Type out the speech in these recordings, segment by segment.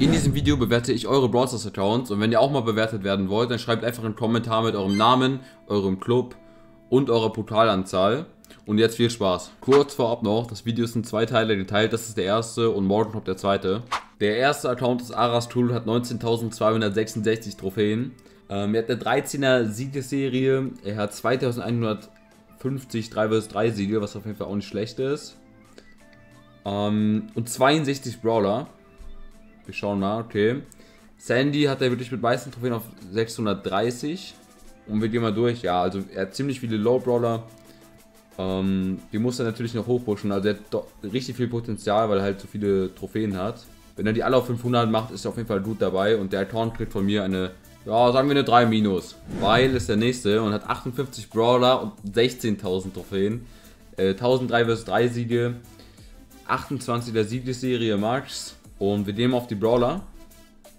In diesem Video bewerte ich eure Brawl Stars Accounts und wenn ihr auch mal bewertet werden wollt, dann schreibt einfach einen Kommentar mit eurem Namen, eurem Club und eurer Pokalanzahl. Und jetzt viel Spaß. Kurz vorab noch, das Video ist in zwei Teile geteilt, das ist der erste und morgen kommt der zweite. Der erste Account ist Aras Tool, hat 19.266 Trophäen. Er hat eine 13er Siegesserie, er hat 2150 3-vs-3 Siege, was auf jeden Fall auch nicht schlecht ist. Und 62 Brawler. Wir schauen mal, okay. Sandy hat er wirklich mit meisten Trophäen auf 630. Und wir gehen mal durch, ja, also er hat ziemlich viele Low-Brawler. Die muss er natürlich noch hochpushen, also er hat doch richtig viel Potenzial, weil er halt so viele Trophäen hat. Wenn er die alle auf 500 macht, ist er auf jeden Fall gut dabei und der Account kriegt von mir eine, ja, sagen wir eine 3-, weil ist der nächste und hat 58 Brawler und 16.000 Trophäen, 1000 3-vs-3 Siege, 28 der Siegesserie Max. Und wir nehmen auf die Brawler.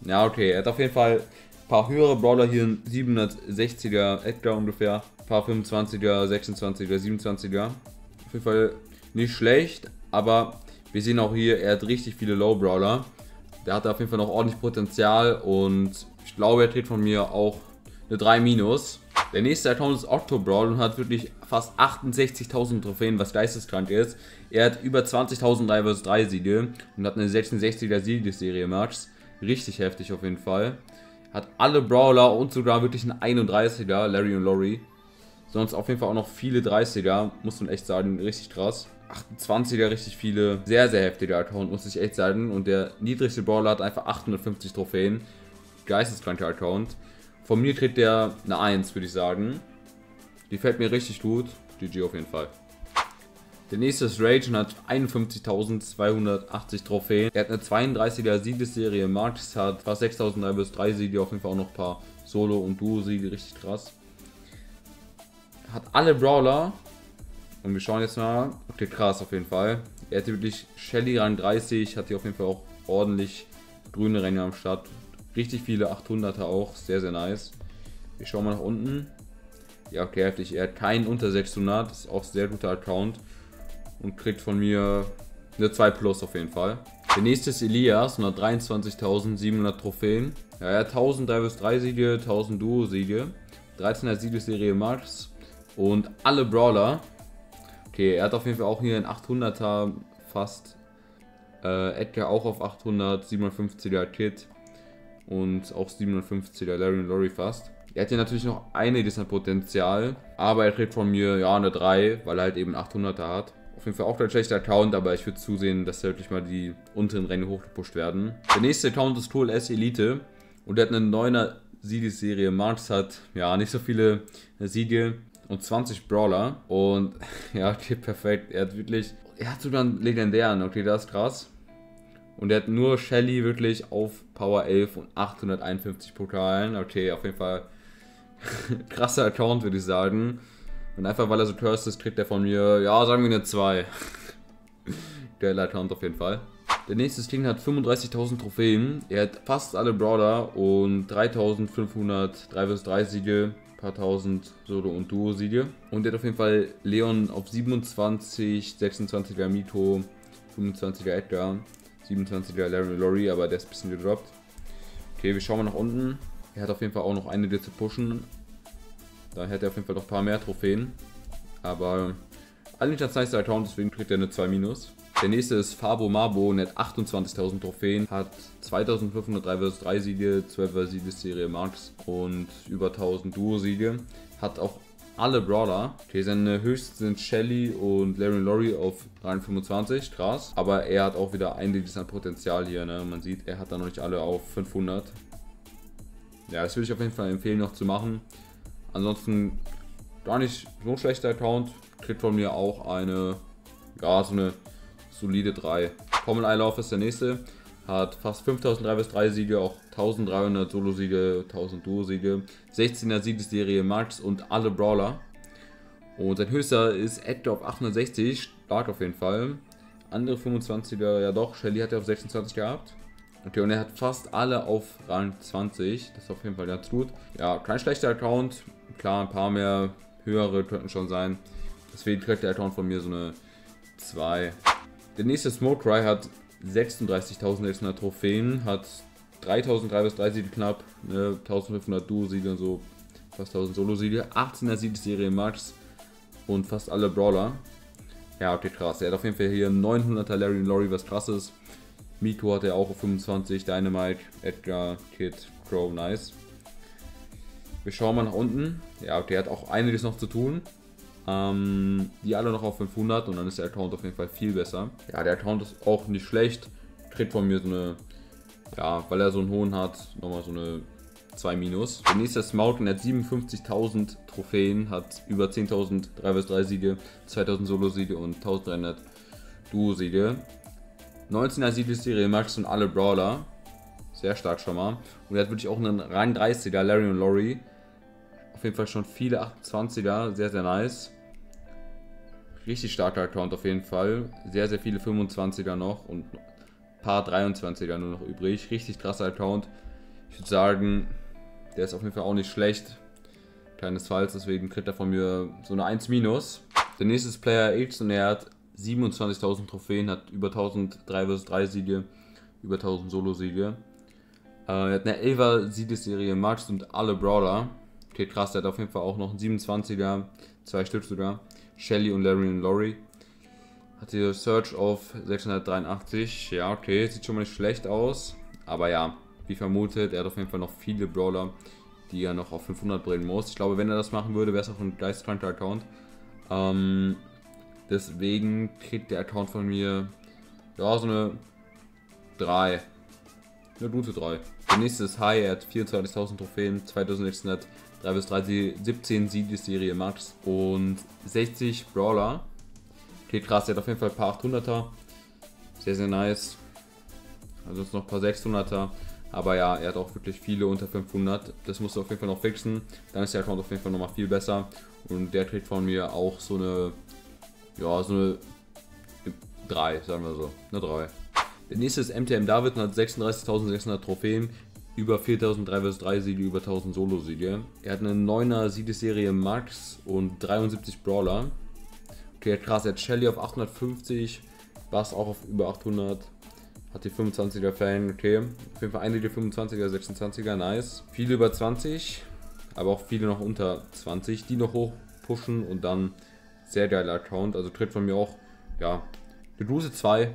Ja, okay, er hat auf jeden Fall ein paar höhere Brawler, hier ein 760er Edgar ungefähr, ein paar 25er, 26er, 27er. Auf jeden Fall nicht schlecht, aber wir sehen auch hier, er hat richtig viele Low-Brawler. Der hat auf jeden Fall noch ordentlich Potenzial und ich glaube, er trägt von mir auch eine 3-. Der nächste Account ist Octobrawl und hat wirklich fast 68.000 Trophäen, was geisteskrank ist. Er hat über 20.000 3-vs-3 Siege und hat eine 66er Siegesserie Max. Richtig heftig auf jeden Fall. Hat alle Brawler und sogar wirklich einen 31er, Larry und Lori. Sonst auf jeden Fall auch noch viele 30er, muss man echt sagen, richtig krass. 28er richtig viele, sehr, sehr heftiger Account, muss ich echt sagen. Und der niedrigste Brawler hat einfach 850 Trophäen. Geisteskranker Account. Von mir kriegt der eine 1, würde ich sagen. Die fällt mir richtig gut. GG auf jeden Fall. Der nächste ist Rage und hat 51.280 Trophäen. Er hat eine 32er Siegesserie. Max hat fast 6.000 3-vs-3 Siege. Auf jeden Fall auch noch ein paar Solo- und Duo-Siege. Richtig krass. Hat alle Brawler. Und wir schauen jetzt mal. Okay, krass auf jeden Fall. Er hatte wirklich Shelly Rang 30. Hat hier auf jeden Fall auch ordentlich grüne Ränge am Start. Richtig viele 800er auch, sehr, sehr nice. Wir schauen mal nach unten. Ja, okay, heftig. Er hat keinen unter 600, das ist auch ein sehr guter Account. Und kriegt von mir eine 2+ auf jeden Fall. Der nächste ist Elias, 123.700 Trophäen. Ja, er hat 1000 3-vs-3 Siege, 1000 Duo-Siege, 13er Siegesserie Max und alle Brawler. Okay, er hat auf jeden Fall auch hier einen 800er fast. Edgar auch auf 800, 57er Kid. Und auch 57er Larry und Lori fast. Er hat hier natürlich noch einiges an Potenzial, aber er kriegt von mir ja eine 3, weil er halt eben 800er hat. Auf jeden Fall auch kein schlechter Account, aber ich würde zusehen, dass wirklich mal die unteren Ränge hochgepusht werden. Der nächste Account ist KLS Elite und der hat eine 9er Siegesserie. Marx hat ja nicht so viele Siege und 20 Brawler und ja, okay, perfekt. Er hat wirklich, er hat sogar einen legendären, okay, das ist krass. Und er hat nur Shelly wirklich auf Power 11 und 851 Pokalen. Okay, auf jeden Fall krasser Account, würde ich sagen. Und einfach weil er so cursed ist, kriegt er von mir, ja, sagen wir eine 2. Geiler Account auf jeden Fall. Der nächste King hat 35.000 Trophäen. Er hat fast alle Brawler und 3.500 3-vs-3 Siege, paar tausend Solo- und Duo-Siege. Und er hat auf jeden Fall Leon auf 27, 26er Mito, 25er Edgar. 27er Larry Lori, aber der ist ein bisschen gedroppt. Okay, wir schauen mal nach unten. Er hat auf jeden Fall auch noch einige zu pushen. Da hätte er auf jeden Fall noch ein paar mehr Trophäen. Aber eigentlich als nice Account, deswegen kriegt er eine 2-. Der nächste ist Fabo Mabo und er hat 28.000 Trophäen, hat 2.500 3-vs-3 Siege, 12er Siegesserie Max und über 1.000 Duo-Siege. Hat auch alle Brawler. Okay, seine höchsten sind Shelly und Larry und Lori auf Rang 25, krass. Aber er hat auch wieder einiges an Potenzial hier, ne? Man sieht, er hat da noch nicht alle auf 500. Ja, das würde ich auf jeden Fall empfehlen noch zu machen. Ansonsten gar nicht so ein schlechter Account. Kriegt von mir auch eine, ja, so eine solide 3. Common Eye Lauf ist der nächste. Hat fast 5.000 3-vs-3 Siege, auch 1.300 Solo-Siege, 1.000 Duo-Siege, 16er Siegesserie Max und alle Brawler. Und sein höchster ist Edgar auf 860, stark auf jeden Fall. Andere 25er, ja doch, Shelly hat er auf 26 gehabt. Okay, und er hat fast alle auf Rang 20, das ist auf jeden Fall ganz gut. Ja, kein schlechter Account, klar, ein paar mehr höhere könnten schon sein. Deswegen kriegt der Account von mir so eine 2. Der nächste Smoke-Cry hat 36.600 Trophäen, hat 3.300 bis 3 Siege knapp, ne? 1.500 Duo-Siege und so, fast 1.000 Solo-Siege, 18er Siegesserie Max und fast alle Brawler. Ja, okay, krass. Er hat auf jeden Fall hier 900er Larry und Laurie, was krass ist. Miko hat er auch auf 25, Dynamite, Edgar, Kid, Crow, nice. Wir schauen mal nach unten. Ja, okay, hat auch einiges noch zu tun. Die alle noch auf 500 und dann ist der Account auf jeden Fall viel besser. Ja, der Account ist auch nicht schlecht. Kriegt von mir so eine, ja, weil er so einen hohen hat, nochmal so eine 2 minus. Der nächste ist Smouten, hat 57.000 Trophäen, hat über 10.000 3-3 Siege, 2.000 Solo-Siege und 1.300 Duo-Siege. 19er Siegesserie Max und alle Brawler. Sehr stark schon mal. Und er hat wirklich auch einen rein 30er, Larry und Laurie. Auf jeden Fall schon viele 28er, sehr, sehr nice. Richtig starker Account auf jeden Fall. Sehr, sehr viele 25er noch und ein paar 23er nur noch übrig. Richtig krasser Account. Ich würde sagen, der ist auf jeden Fall auch nicht schlecht. Keinesfalls, deswegen kriegt er von mir so eine 1-. Der nächste ist Player X und er hat 27.000 Trophäen, hat über 1.000 3-3 Siege, über 1.000 Solo-Siege. Er hat eine 11er Siegesserie Max und alle Brawler. Okay, krass, der hat auf jeden Fall auch noch einen 27er, 2 Stück sogar. Shelly und Larry und Laurie. Hat hier Search auf 683. Ja, okay, sieht schon mal nicht schlecht aus. Aber ja, wie vermutet, er hat auf jeden Fall noch viele Brawler, die er noch auf 500 bringen muss. Ich glaube, wenn er das machen würde, wäre es auch ein geistkranker Account. Deswegen kriegt der Account von mir, ja, so eine 3. Eine gute 3. Der nächste ist High, er hat 24.000 Trophäen, 2.600, 3-3, 17 Siegesserie Max und 60 Brawler. Okay, krass, er hat auf jeden Fall ein paar 800er. Sehr, sehr nice. Ansonsten noch ein paar 600er. Aber ja, er hat auch wirklich viele unter 500. Das musst du auf jeden Fall noch fixen. Dann ist der Account auf jeden Fall nochmal viel besser. Und der kriegt von mir auch so eine, ja, so eine 3, sagen wir so. Eine 3. Der nächste ist MTM David und hat 36.600 Trophäen, über 4.000 3-3 Siege, über 1.000 Solo-Siege. Er hat eine 9er Siegesserie Max und 73 Brawler. Okay, krass, er hat Shelly auf 850, Bass auch auf über 800, hat die 25er Fan, okay. Auf jeden Fall einige 25er, 26er, nice. Viele über 20, aber auch viele noch unter 20, die noch hoch pushen und dann sehr geiler Account. Also tritt von mir auch, ja, eine Dose 2.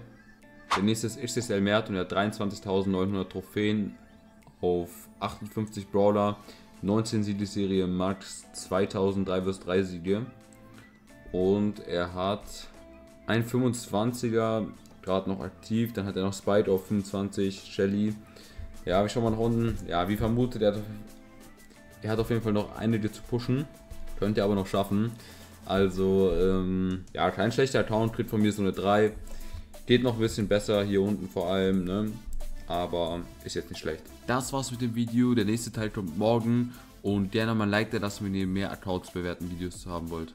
Der nächste ist XSL Mert und er hat 23.900 Trophäen auf 58 Brawler, 19 Siegesserie Max, 2.000 3-3 Siege und er hat ein 25er gerade noch aktiv, dann hat er noch Spike auf 25, Shelly. Ja, wir schauen mal nach unten. Ja, wie vermutet, er hat auf jeden Fall noch einige zu pushen, könnte er aber noch schaffen. Also, ja, kein schlechter Account, kriegt von mir so eine 3. Geht noch ein bisschen besser hier unten vor allem, ne? Aber ist jetzt nicht schlecht. Das war's mit dem Video. Der nächste Teil kommt morgen. Und gerne mal ein Like da lassen, wenn ihr mehr Accounts bewerten Videos haben wollt.